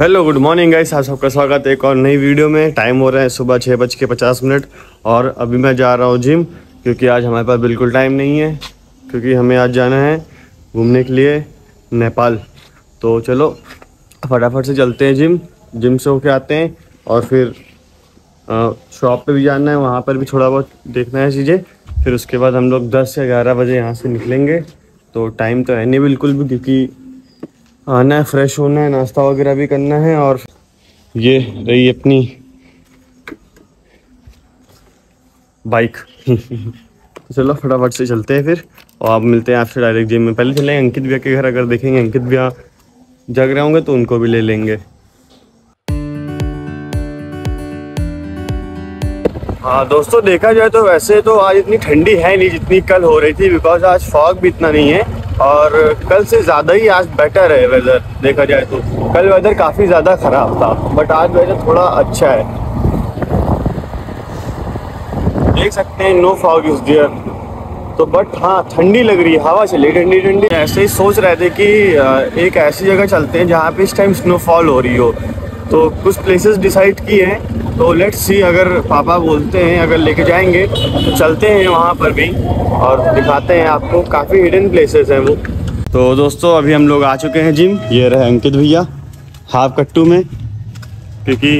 Hello good morning guys, आप सबका स्वागत है एक और नई वीडियो में। टाइम हो रहा है सुबह 6:50 और अभी मैं जा रहा हूँ जिम, क्योंकि आज हमारे पास बिल्कुल टाइम नहीं है, क्योंकि हमें आज जाना है घूमने के लिए नेपाल। तो चलो फटाफट से चलते हैं जिम से होके आते हैं, और फिर शॉप पे भी जाना है, वहाँ पर भी थोड़ा बहुत देखना है चीज़ें। फिर उसके बाद हम लोग 10 या 11 बजे यहाँ से निकलेंगे। तो टाइम तो है नहीं बिल्कुल भी, क्योंकि आना है, फ्रेश होना है, नाश्ता वगैरह भी करना है। और ये रही अपनी बाइक। तो चलो फटाफट से चलते हैं फिर, और आप मिलते हैं आपसे डायरेक्ट जिम में। पहले चलेंगे अंकित भैया के घर, अगर देखेंगे अंकित भैया जग रहे होंगे तो उनको भी ले लेंगे। हाँ दोस्तों, देखा जाए तो वैसे तो आज इतनी ठंडी है नहीं जितनी कल हो रही थी, बिकॉज आज फॉग भी इतना नहीं है, और कल से ज़्यादा ही आज बेटर है वेदर। देखा जाए तो कल वेदर काफ़ी ज़्यादा ख़राब था, बट आज वेदर थोड़ा अच्छा है। देख सकते हैं नो फॉग इज देयर। तो बट हाँ, ठंडी लग रही है, हवा चली ठंडी। ऐसे ही सोच रहे थे कि एक ऐसी जगह चलते हैं जहाँ पे इस टाइम स्नोफॉल हो रही हो, तो कुछ प्लेसेस डिसाइड किए हैं। तो लेट्स सी, अगर पापा बोलते हैं अगर लेके जाएंगे तो चलते हैं वहाँ पर भी और दिखाते हैं आपको। काफ़ी हिडन प्लेसेस हैं वो। तो दोस्तों अभी हम लोग आ चुके हैं जिम। ये रहे अंकित भैया हाफ कट्टू में, क्योंकि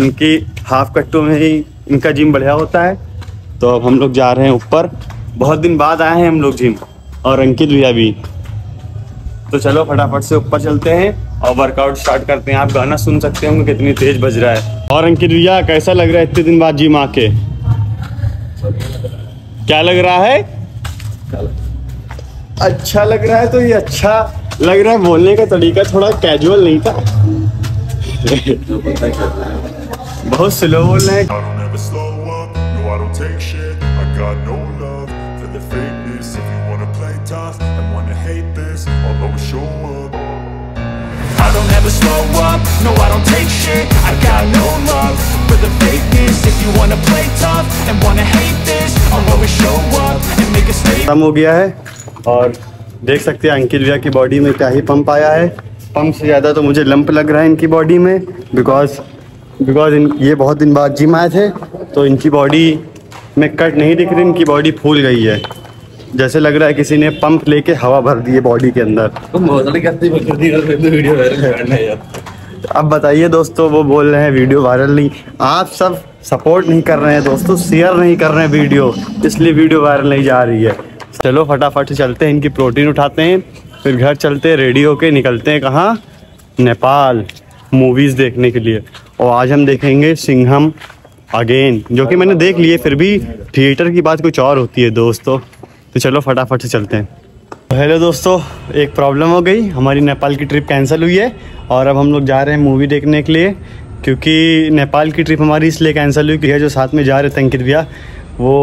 इनकी हाफ कट्टू में ही इनका जिम बढ़िया होता है। तो अब हम लोग जा रहे हैं ऊपर, बहुत दिन बाद आए हैं हम लोग जिम, और अंकित भैया भी। तो चलो फटाफट से ऊपर चलते हैं और वर्कआउट स्टार्ट करते हैं। आप गाना सुन सकते होंगे कितनी तेज बज रहा है। और अंकित भैया कैसा लग रहा है इतने दिन बाद जिम आके? क्या लग रहा है? अच्छा लग रहा है। तो ये अच्छा लग रहा है बोलने का तरीका थोड़ा कैजुअल नहीं था। बहुत स्लो बोल रहे हैं। The fakeness, if you wanna play tough and wanna hate this, I'll always show up and make a statement. कम हो गया है, और देख सकते हैं अंकित भैया की बॉडी में क्या ही पंप आया है। पंप से ज़्यादा तो मुझे लंप लग रहा है इनकी बॉडी में, बिकॉज ये बहुत दिन बाद जिम आए थे, तो इनकी बॉडी में कट नहीं दिख रही, इनकी बॉडी फूल गई है। जैसे लग रहा है किसी ने पंप लेके हवा भर दी है बॉडी के अंदर। अब बताइए दोस्तों, वो बोल रहे हैं वीडियो वायरल नहीं, आप सब सपोर्ट नहीं कर रहे हैं दोस्तों, शेयर नहीं कर रहे हैं वीडियो, इसलिए वीडियो वायरल नहीं जा रही है। चलो फटाफट से चलते हैं, इनकी प्रोटीन उठाते हैं, फिर घर चलते हैं, रेडी होके निकलते हैं कहाँ? नेपाल मूवीज़ देखने के लिए। और आज हम देखेंगे सिंघम अगेन, जो कि मैंने देख लिए, फिर भी थिएटर की बात कुछ और होती है दोस्तों। तो चलो फटाफट से चलते हैं। हेलो दोस्तों, एक प्रॉब्लम हो गई, हमारी नेपाल की ट्रिप कैंसिल हुई है, और अब हम लोग जा रहे हैं मूवी देखने के लिए। क्योंकि नेपाल की ट्रिप हमारी इसलिए कैंसिल हुई कि जो साथ में जा रहे थे अंकित भैया, वो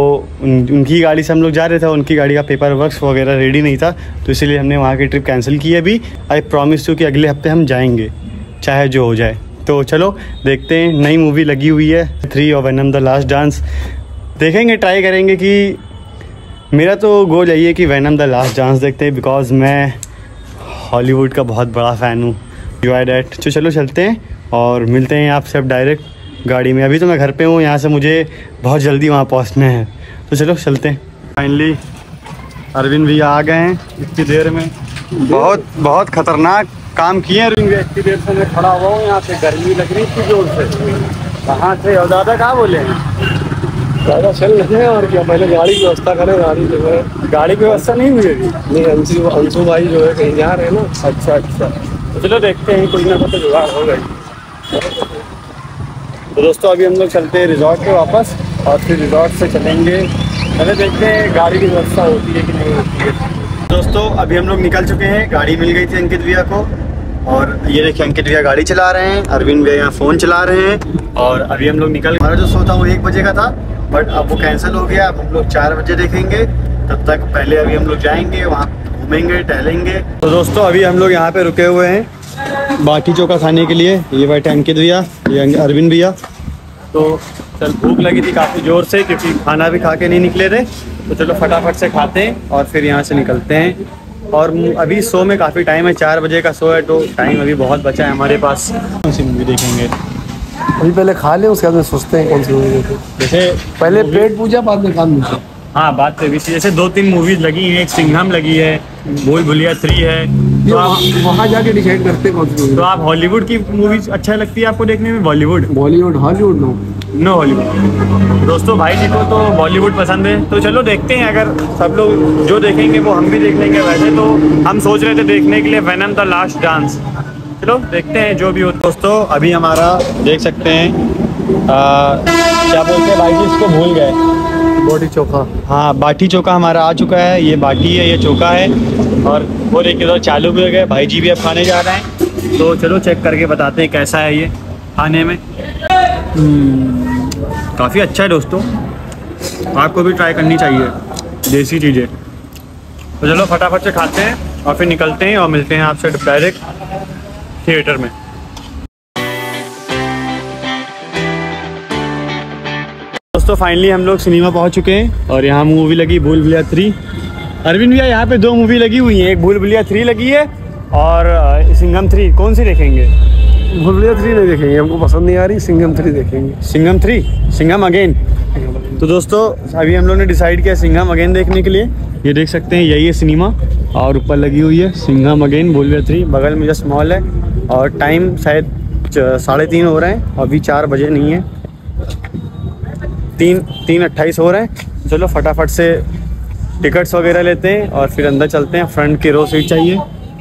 उनकी गाड़ी से हम लोग जा रहे थे, उनकी गाड़ी का पेपर वर्क वगैरह रेडी नहीं था, तो इसीलिए हमने वहाँ की ट्रिप कैंसिल की है। अभी आई प्रॉमिस यू कि अगले हफ्ते हम जाएंगे, चाहे जो हो जाए। तो चलो देखते हैं, नई मूवी लगी हुई है 3 और वेनम द लास्ट डांस देखेंगे, ट्राई करेंगे। कि मेरा तो गोल यही है कि वेनम द लास्ट डांस देखते हैं, बिकॉज मैं हॉलीवुड का बहुत बड़ा फ़ैन हूँ। You I that. तो चलो चलते हैं और मिलते हैं आपसे अब डायरेक्ट गाड़ी में। अभी तो मैं घर पे हूँ, यहाँ से मुझे बहुत जल्दी वहाँ पहुँचना है। तो चलो चलते हैं। फाइनली अरविंद भैया आ गए हैं इतनी देर में। बहुत ख़तरनाक काम किए हैं अरविंद भैया, इतनी देर से मैं खड़ा हुआ हूँ यहाँ पे, गर्मी लग रही थी जोर से। कहाँ थे और दादा, कहाँ बोले हैं? ज़्यादा चल रहे हैं, और क्या, पहले गाड़ी की व्यवस्था करें। गाड़ी जो है, गाड़ी की व्यवस्था नहीं मिलेगी। नहीं, अंशु भाई जो है कहीं जा रहे हैं ना। अच्छा, तो चलो देखते हैं, कुछ ना कुछ तो जुगाड़ हो गई। तो दोस्तों अभी हम लोग चलते हैं रिजॉर्ट पे वापस, और फिर रिजॉर्ट से चलेंगे, पहले देखते हैं गाड़ी की व्यवस्था होती है कि नहीं होती है। दोस्तों अभी हम लोग निकल चुके हैं, गाड़ी मिल गई थी अंकित भैया को, और ये देखिए अंकित भैया गाड़ी चला रहे हैं, अरविंद भैया यहाँ फ़ोन चला रहे हैं। और अभी हम लोग निकल, हमारा जो शो था वो 1 बजे का था, बट अब वो कैंसिल हो गया। अब हम लोग 4 बजे देखेंगे, तब तक पहले अभी हम लोग जाएंगे, वहाँ घूमेंगे, टहलेंगे। तो दोस्तों अभी हम लोग यहाँ पे रुके हुए हैं बाटी चोखा खाने के लिए। ये बैठे अंकित भैया, ये अरविंद भैया। तो चल, भूख लगी थी काफ़ी ज़ोर से, क्योंकि खाना भी खा के नहीं निकले थे। तो चलो फटाफट से खाते हैं और फिर यहाँ से निकलते हैं। और अभी शो में काफ़ी टाइम है, 4 बजे का शो है तो टाइम अभी बहुत बचा है हमारे पास। कौन सी मूवी देखेंगे? अभी पहले खा लें, उसके बाद में सोचते हैं कौन सी मूवी देखें। जैसे पहले पेट पूजा बाद में काम पूजा। हाँ बात तो भी थी। जैसे 2-3 मूवीज लगी हैं, एक सिंघम लगी है, भूल भुलैया 3 है, तो आप वहाँ जाके डिसाइड करते कौन सी। तो आप हॉलीवुड की मूवीज अच्छा लगती है आपको देखने में? Bollywood Hollywood no Hollywood. दोस्तों भाई जी को तो बॉलीवुड पसंद है, तो चलो देखते हैं। अगर सब लोग जो देखेंगे वो हम भी देख लेंगे। वैसे तो हम सोच रहे थे देखने के लिए वेनम द लास्ट डांस, चलो देखते हैं जो भी हो। दोस्तों अभी हमारा देख सकते हैं क्या बोलते हैं भाई जी इसको, भूल गए, बाटी चोखा। हाँ बाटी चोखा हमारा आ चुका है, ये बाटी है ये चोखा है, और वो लेके उधर चालू भी हो गए। भाई जी भी अब खाने जा रहे हैं, तो चलो चेक करके बताते हैं कैसा है ये खाने में। काफ़ी अच्छा है दोस्तों, आपको भी ट्राई करनी चाहिए देसी चीज़ें। तो चलो फटाफट से खाते हैं और फिर निकलते हैं और मिलते हैं आपसे डायरेक्ट थिएटर में। दोस्तों फाइनली हम लोग सिनेमा पहुंच चुके हैं और यहाँ मूवी लगी भूल भुलैया 3। अरविंद भैया यहाँ पे 2 मूवी लगी हुई है, एक भूल भुलैया 3 लगी है और सिंघम 3। कौन सी देखेंगे? भूल भुलैया 3 नहीं देखेंगे, हमको पसंद नहीं आ रही, सिंघम 3 देखेंगे। सिंघम 3, सिंघम अगेन। तो दोस्तों अभी हम लोग ने डिसाइड किया सिंघम अगेन देखने के लिए। ये देख सकते हैं यही है सिनेमा और ऊपर लगी हुई है सिंघम अगेन भूल भुलैया 3। बगल में जस्ट मॉल है और टाइम शायद 3:30 हो रहे हैं, अभी 4 बजे नहीं है, 3:28 हो रहे हैं। चलो फटाफट से टिकट्स वगैरह लेते हैं और फिर अंदर चलते हैं। फ्रंट की रो सीट चाहिए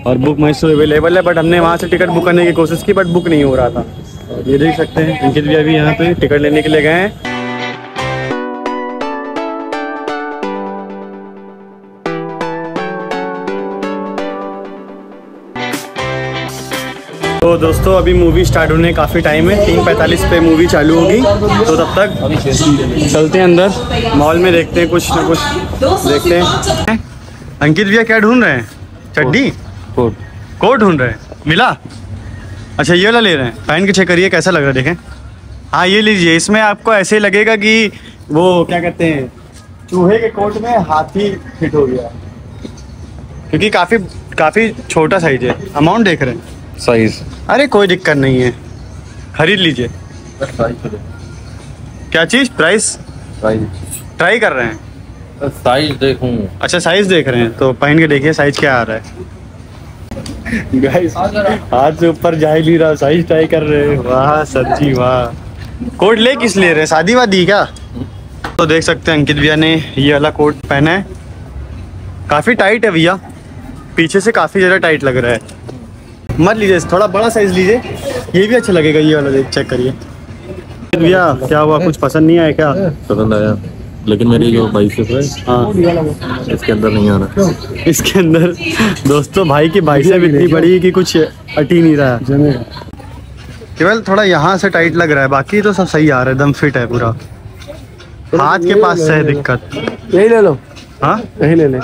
और बुक माई शो अवेलेबल है, बट हमने वहाँ से टिकट बुक करने की कोशिश की बट बुक नहीं हो रहा था। और ये देख सकते हैं अंकित भी अभी यहाँ पे टिकट लेने के लिए गए हैं। तो दोस्तों अभी मूवी स्टार्ट होने काफ़ी टाइम है, 3:45 पे मूवी चालू होगी, तो तब तक चलते हैं अंदर मॉल में, देखते हैं कुछ ना कुछ देखते हैं। अंकित भैया क्या ढूंढ रहे हैं? चड्डी कोट ढूंढ रहे हैं, मिला? अच्छा ये वाला ले रहे हैं, पहन के चेक करिए कैसा लग रहा है, देखें। हाँ ये लीजिए, इसमें आपको ऐसे लगेगा कि वो क्या कहते हैं चूहे के कोट में हाथी फिट हो गया, क्योंकि काफ़ी छोटा साइज है। अमाउंट देख रहे हैं साइज? अरे कोई दिक्कत नहीं है, खरीद लीजिए। क्या चीज़? प्राइस ट्राई कर रहे हैं, साइज देखूं? अच्छा साइज देख रहे हैं, तो पहन के देखिए साइज क्या आ रहा है। गाइस हाथ से ऊपर जा ही नहीं रहा, साइज ट्राई कर रहे हैं। वाह सब्जी वाह। कोट ले किस ले रहे हैं, शादी वादी क्या? तो देख सकते हैं अंकित भैया ने ये वाला कोट पहना है, काफ़ी टाइट है भैया, पीछे से काफ़ी ज़्यादा टाइट लग रहा है। मत लीजिए, थोड़ा बड़ा साइज लीजिए, ये भी अच्छा लगेगा। ये वाला देख चेक करिए। भैया क्या हुआ, कुछ पसंद नहीं आया क्या? पसंद आया, लेकिन मेरी जो बाइसेप है हाँ इसके अंदर नहीं आ रहा। इसके अंदर दोस्तों भाई की बाइसेप इतनी बड़ी है कि कुछ अट ही नहीं रहा, केवल थोड़ा यहाँ से टाइट लग रहा है, बाकी तो सब सही आ रहा है, एकदम फिट है पूरा। हाथ के पास से है दिक्कत, यही ले लो। हाँ यही ले ले।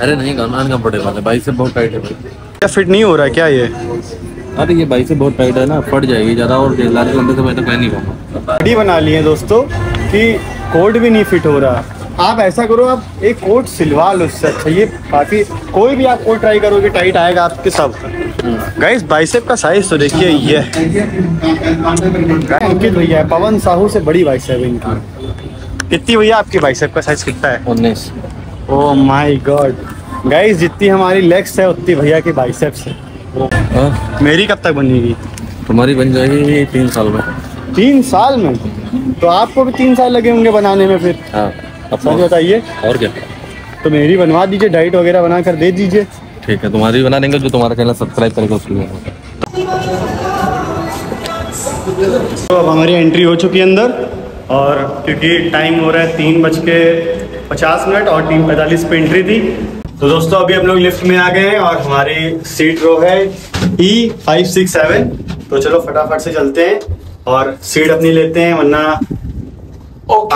अरे नहीं अनकम्फर्टेबल है, बाइसेप बहुत टाइट है। क्या फिट नहीं हो रहा है क्या ये? अरे ये बाइसेप बहुत टाइट है ना, फट जाएगी ज़्यादा और लाने के अंदर तो मैं तो कह नहीं पाऊँगा। बॉडी बना ली है दोस्तों कि कोट भी नहीं फिट हो रहा। आप ऐसा करो, आप एक कोट सिलवा लो, उससे अच्छा ये काफ़ी कोई भी आप कोट ट्राई करोगे टाइट आएगा आपके सब। गाइस बाइसेप का साइज तो देखिए, ये अंकित भैया है, पवन साहू से बड़ी बाइसेप है इनकी। कितनी भैया आपकी बाइसेप का साइज कितना है? 19। ओह माय गॉड गाइस, जितनी हमारी लेग्स है उतनी भैया की बाइसेप्स है। मेरी कब तक बनेगी? तुम्हारी बन जाएगी 3 साल में। 3 साल में? तो आपको भी 3 साल लगे होंगे बनाने में फिर। हाँ बताइए और क्या। तो मेरी बनवा दीजिए, डाइट वगैरह बना कर दे दीजिए। ठीक है तुम्हारी बना देंगे, जो तुम्हारा चैनल सब्सक्राइब करके उसके लिए। तो अब हमारी एंट्री हो चुकी है अंदर, और क्योंकि टाइम हो रहा है 3:50 और 3:45 पे एंट्री थी। तो दोस्तों अभी हम लोग लिफ्ट में आ गए हैं और हमारी सीट रो है E567। तो चलो फटाफट से चलते हैं और सीट अपनी लेते हैं, वरना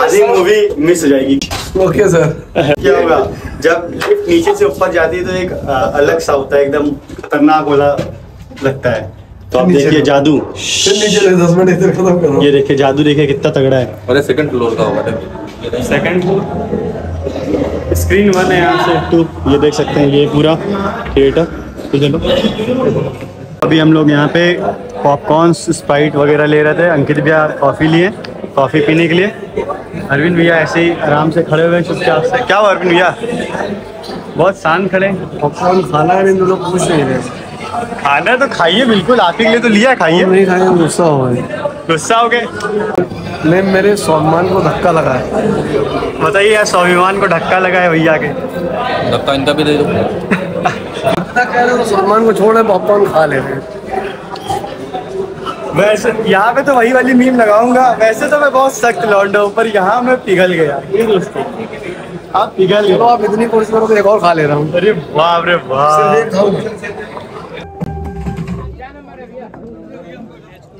आधी मूवी मिस हो जाएगी। Okay sir. क्या होगा जब लिफ्ट नीचे से ऊपर जाती है तो एक अलग सा होता है, एकदम खतरनाक वाला लगता है। तो आप देखिए जादू, ये देखिए जादू, देखिए कितना तगड़ा है। और सेकंड फ्लोर का होगा, सेकंड फ्लोर स्क्रीन वन है यहाँ से टू, ये देख सकते हैं ये पूरा थिएटर। तो चलो अभी हम लोग यहाँ पे पॉपकॉर्न स्प्राइट वगैरह ले रहे थे। अंकित भैया कॉफ़ी लिए, कॉफ़ी पीने के लिए। अरविंद भैया ऐसे ही आराम से खड़े हुए हैं चुपचाप से। क्या हुआ अरविंद भैया, बहुत शान खड़े। पॉपकॉर्न खाना है अरविंद, लोग पूछ नहीं रहे। खाना तो खाइए, बिल्कुल आपके लिए तो लिया, खाइए। नहीं खाए, गुस्सा हो गए, गुस्सा हो गए। मैं मेरे स्वाभिमान को धक्का लगा है। बताइए यार, स्वाभिमान को धक्का लगा है भैया के। धक्का इनका भी दे दो। स्वाभिमान को छोड़ पॉपकॉर्न खा ले रहे हैं। वैसे यहाँ पे तो वही वाली मीम लगाऊंगा। वैसे तो मैं बहुत सख्त लौंडा हूँ, पर यहाँ मैं पिघल गया। आप पिघल गए, आप इतनी कोशिश करो कि एक और खा ले रहा हूँ। अरे बाप रे बाप।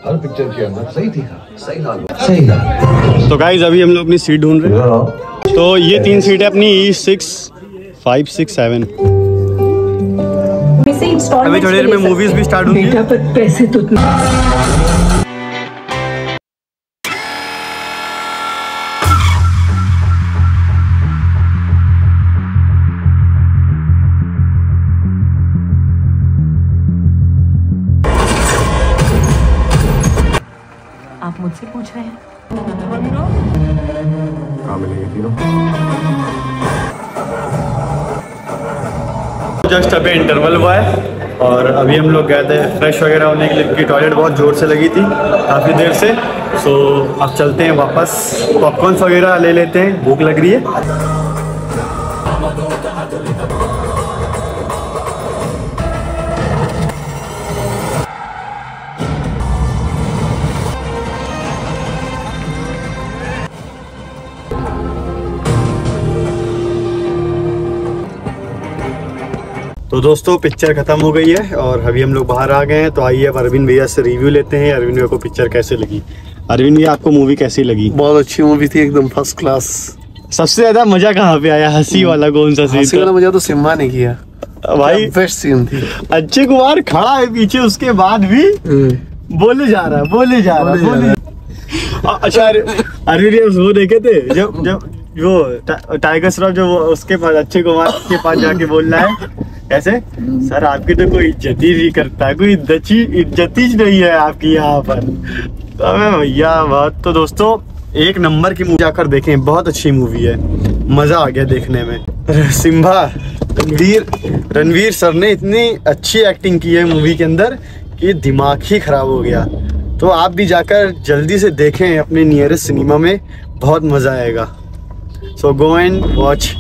हर पिक्चर के अंदर सही थी, सही सही। तो गाइज अभी हम लोग अपनी सीट ढूंढ रहे हैं। तो ये तीन सीट है अपनी, E6, 5, 6, 7। अभी थोड़ी देर में मूवीज भी स्टार्ट होंगी। पैसे तो आप मुझसे पूछ रहे हैं कहाँ मिलेंगे तीनों। जस्ट अभी इंटरवल हुआ है और अभी हम लोग गए थे फ्रेश वगैरह होने के लिए, क्योंकि टॉयलेट बहुत ज़ोर से लगी थी काफ़ी देर से। सो अब चलते हैं वापस, पॉपकॉर्न वगैरह ले लेते हैं, भूख लग रही है। तो दोस्तों पिक्चर ख़त्म हो गई है और अभी हम लोग बाहर आ गए हैं। तो आइए अब अरविंद भैया से रिव्यू लेते हैं, अरविंद भैया को पिक्चर कैसे लगी। अरविंद भैया आपको मूवी कैसी लगी? बहुत अच्छी मूवी थी, एकदम फर्स्ट क्लास। सबसे ज़्यादा मज़ा कहाँ पे आया, हंसी वाला कौन सा सीन? हंसी वाला मज़ा तो सिम्हा ने किया भाई, बेस्ट सीन थी। अक्षय कुमार खड़ा है पीछे, उसके बाद भी बोले जा रहा। अच्छा अरविंद भैया वो देखे थे जब वो टाइगर श्रॉफ जो उसके पास, अक्षय कुमार के पास जाके बोल रहा है ऐसे, सर आपकी तो कोई इज्जत ही नहीं करता, कोई इज्जत ही नहीं है आपकी यहाँ पर। अबे भैया बात। तो दोस्तों एक नंबर की मूवी, आकर देखें, बहुत अच्छी मूवी है, मज़ा आ गया देखने में। सिम्हा रणवीर सर ने इतनी अच्छी एक्टिंग की है मूवी के अंदर कि दिमाग ही ख़राब हो गया। तो आप भी जाकर जल्दी से देखें अपने नियरेस्ट सिनेमा में, बहुत मज़ा आएगा। So go and watch.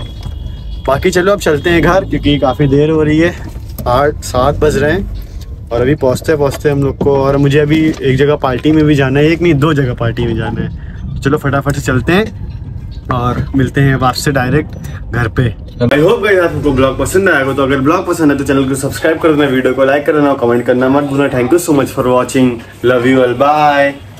बाकी चलो अब चलते हैं घर, क्योंकि काफ़ी देर हो रही है, 8-7 बज रहे हैं और अभी पहुँचते हम लोग को। और मुझे अभी एक जगह पार्टी में भी जाना है, एक नहीं दो जगह पार्टी में जाना है। चलो फटाफट से चलते हैं और मिलते हैं वापस डायरेक्ट घर पे। आई होप गाइस आपको ब्लॉग पसंद आएगा। तो अगर ब्लॉग पसंद है तो चैनल को सब्सक्राइब कर देना, वीडियो को लाइक कर देना और कमेंट करना मत भूलना। Thank you so much for watching. Love you all, bye.